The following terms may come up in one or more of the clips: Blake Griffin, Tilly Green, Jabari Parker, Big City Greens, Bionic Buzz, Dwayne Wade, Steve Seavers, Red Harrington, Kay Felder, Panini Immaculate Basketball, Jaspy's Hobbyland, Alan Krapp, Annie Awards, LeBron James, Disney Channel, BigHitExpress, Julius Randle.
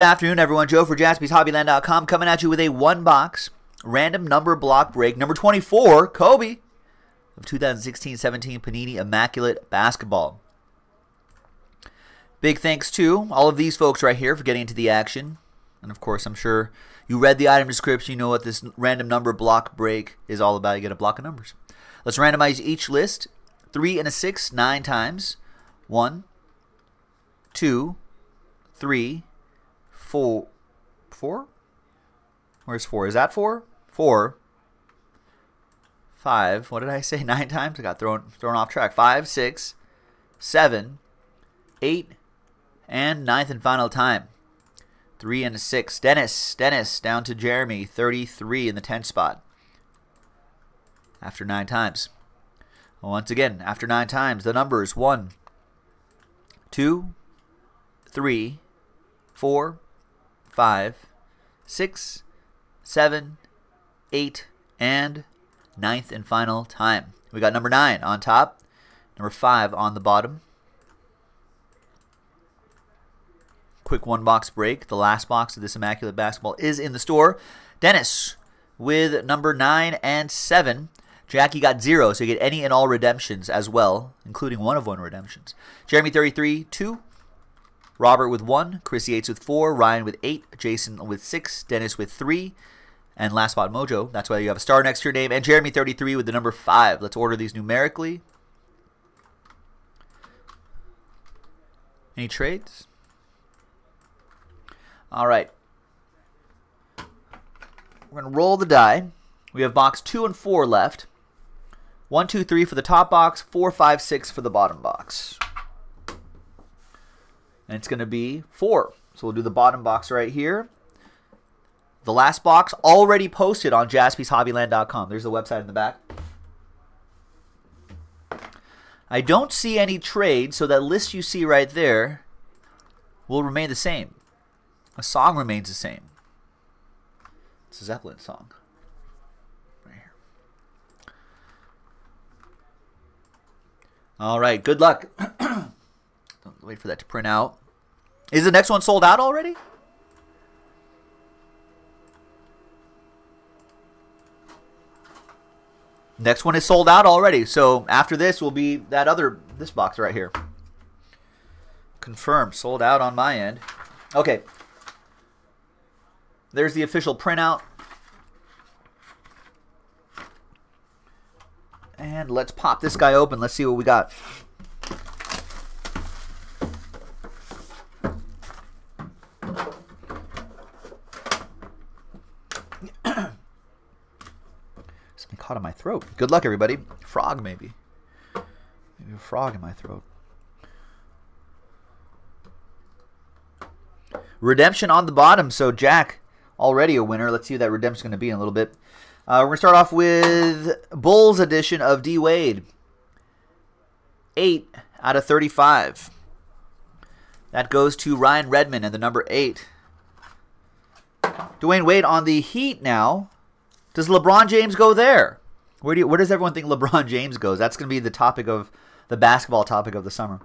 Good afternoon, everyone. Joe for Jaspy's Hobbyland.com coming at you with a one-box random number block break. Number 24, Kobe of 2016-17 Panini Immaculate Basketball. Big thanks to all of these folks right here for getting into the action. And, of course, I'm sure you read the item description. You know what this random number block break is all about. You get a block of numbers. Let's randomize each list. 3 and a 6, 9 times. 1, 2, 3, 4, where's 4? Is that 4? 4, 5, what did I say? 9 times? I got thrown off track. 5, 6, 7, 8, and 9th and final time. 3 and a 6. Dennis down to Jeremy, 33 in the 10th spot. After 9 times. Once again, after 9 times, the numbers 1, 2, 3, 4, 5, 6, 7, 8, and 9th and final time. We got number 9 on top, number 5 on the bottom. Quick one-box break. The last box of this Immaculate Basketball is in the store. Dennis with number 9 and 7. Jackie got 0, so you get any and all redemptions as well, including one-of-one redemptions. Jeremy, 33, 2. Robert with 1, Chris Yates with 4, Ryan with 8, Jason with 6, Dennis with 3, and last spot Mojo. That's why you have a star next to your name. And Jeremy, 33 with the number 5. Let's order these numerically. Any trades? All right. We're going to roll the die. We have box 2 and 4 left. 1, 2, 3 for the top box, 4, 5, 6 for the bottom box. And it's going to be 4. So we'll do the bottom box right here. The last box already posted on JaspysHobbyland.com. There's the website in the back. I don't see any trade, so that list you see right there will remain the same. A song remains the same. It's a Zeppelin song. Right here. All right, good luck. Wait for that to print out. Is the next one sold out already? Next one is sold out already. So after this will be that other, this box right here. Confirmed, sold out on my end. Okay. There's the official printout. And let's pop this guy open. Let's see what we got. Something caught in my throat. Good luck, everybody. Frog, maybe. Maybe a frog in my throat. Redemption on the bottom. So Jack, already a winner. Let's see who that redemption's going to be in a little bit. We're going to start off with Bulls edition of D. Wade. 8 out of 35. That goes to Ryan Redmond and the number 8. Dwayne Wade on the Heat now. Does LeBron James go there? Where does everyone think LeBron James goes? That's going to be the topic of the basketball topic of the summer.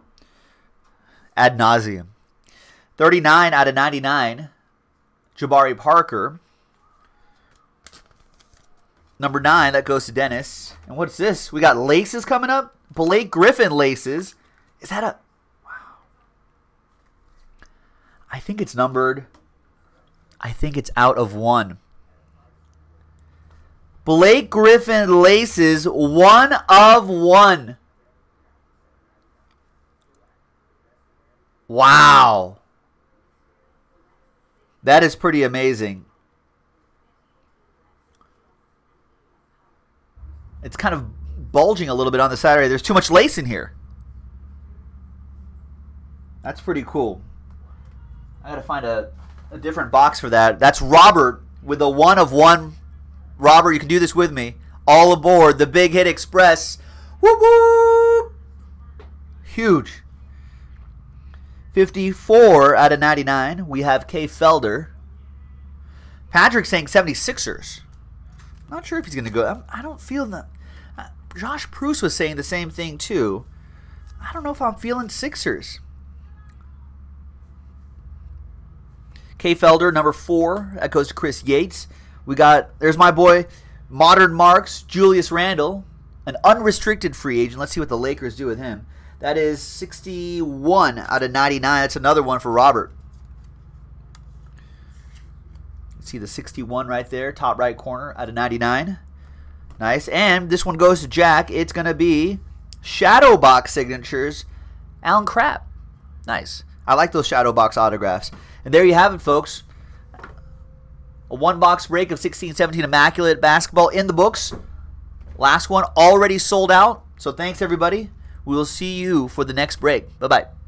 Ad nauseum. 39 out of 99. Jabari Parker. Number 9, that goes to Dennis. And what's this? We got laces coming up. Blake Griffin laces. Is that a... Wow. I think it's numbered. I think it's out of 1. Blake Griffin laces, 1 of 1. Wow. That is pretty amazing. It's kind of bulging a little bit on the side. There's too much lace in here. That's pretty cool. I gotta find a different box for that. That's Robert with a 1 of 1. Robert, you can do this with me. All aboard the Big Hit Express. Whoop, whoop. Huge. 54 out of 99. We have Kay Felder. Patrick saying 76ers. Not sure if he's going to go. I don't feel that. Josh Pruce was saying the same thing too. I don't know if I'm feeling Sixers. Kay Felder, number 4. That goes to Chris Yates. We got, there's my boy, Modern Marks, Julius Randle, an unrestricted free agent. Let's see what the Lakers do with him. That is 61 out of 99. That's another one for Robert. Let's see the 61 right there, top right corner, out of 99. Nice. And this one goes to Jack. It's going to be Shadow Box Signatures, Alan Krapp. Nice. I like those Shadow Box autographs. And there you have it, folks. A one-box break of 16-17 Immaculate Basketball in the books. Last one already sold out. So thanks, everybody. We will see you for the next break. Bye-bye.